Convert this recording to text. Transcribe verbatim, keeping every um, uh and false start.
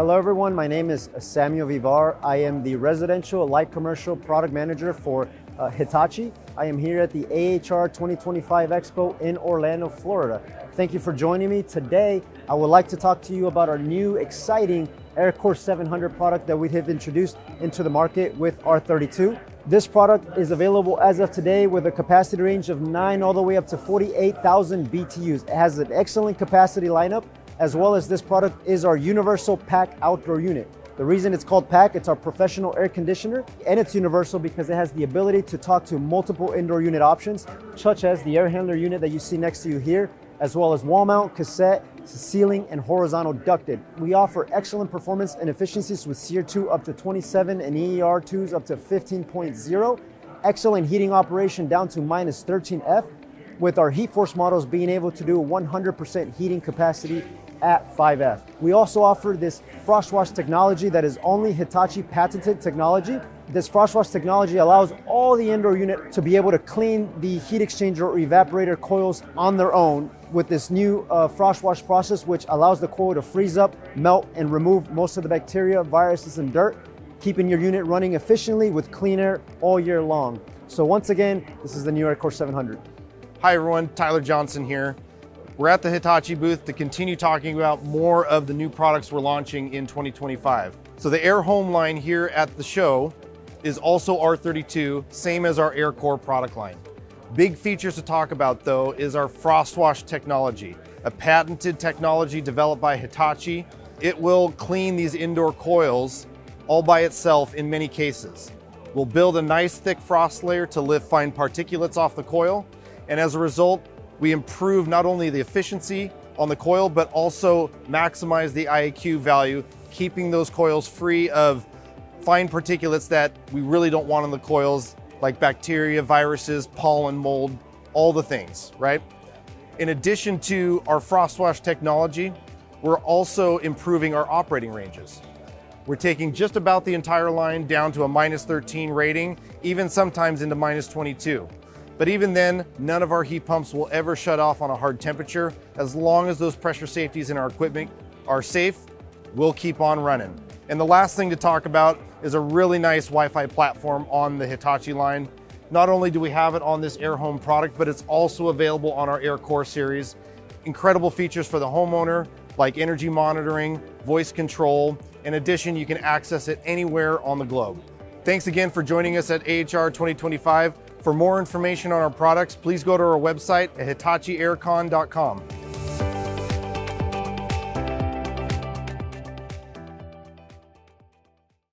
Hello everyone, my name is Samuel Vivar. I am the Residential Light Commercial Product Manager for uh, Hitachi. I am here at the A H R twenty twenty-five Expo in Orlando, Florida. Thank you for joining me. Today, I would like to talk to you about our new exciting AirCore seven hundred product that we have introduced into the market with R thirty-two. This product is available as of today with a capacity range of nine all the way up to forty-eight thousand B T Us. It has an excellent capacity lineup, as well as this product is our universal P A C outdoor unit. The reason it's called P A C, it's our professional air conditioner, and it's universal because it has the ability to talk to multiple indoor unit options, such as the air handler unit that you see next to you here, as well as wall mount, cassette, ceiling, and horizontal ducted. We offer excellent performance and efficiencies with SEER two up to twenty-seven and E E R twos up to fifteen point zero. Excellent heating operation down to minus thirteen F, with our HeatForce models being able to do one hundred percent heating capacity at five F. We also offer this frost wash technology that is only Hitachi patented technology. This frost wash technology allows all the indoor unit to be able to clean the heat exchanger or evaporator coils on their own with this new uh, frost wash process, which allows the coil to freeze up, melt, and remove most of the bacteria, viruses, and dirt, keeping your unit running efficiently with clean air all year long. So once again, this is the new AirCore seven hundred. Hi everyone, Tyler Johnson here. We're at the Hitachi booth to continue talking about more of the new products we're launching in twenty twenty-five. So the AirHome line here at the show is also R thirty-two, same as our AirCore product line. Big features to talk about though is our frost wash technology, a patented technology developed by Hitachi. It will clean these indoor coils all by itself in many cases. We'll build a nice thick frost layer to lift fine particulates off the coil, and as a result, we improve not only the efficiency on the coil, but also maximize the I A Q value, keeping those coils free of fine particulates that we really don't want on the coils, like bacteria, viruses, pollen, mold, all the things, right? In addition to our frost wash technology, we're also improving our operating ranges. We're taking just about the entire line down to a minus thirteen rating, even sometimes into minus twenty-two. But even then, none of our heat pumps will ever shut off on a hard temperature. As long as those pressure safeties in our equipment are safe, we'll keep on running. And the last thing to talk about is a really nice Wi-Fi platform on the Hitachi line. Not only do we have it on this AirHome product, but it's also available on our AirCore series. Incredible features for the homeowner, like energy monitoring, voice control. In addition, you can access it anywhere on the globe. Thanks again for joining us at A H R twenty twenty-five. For more information on our products, please go to our website at hitachi aircon dot com.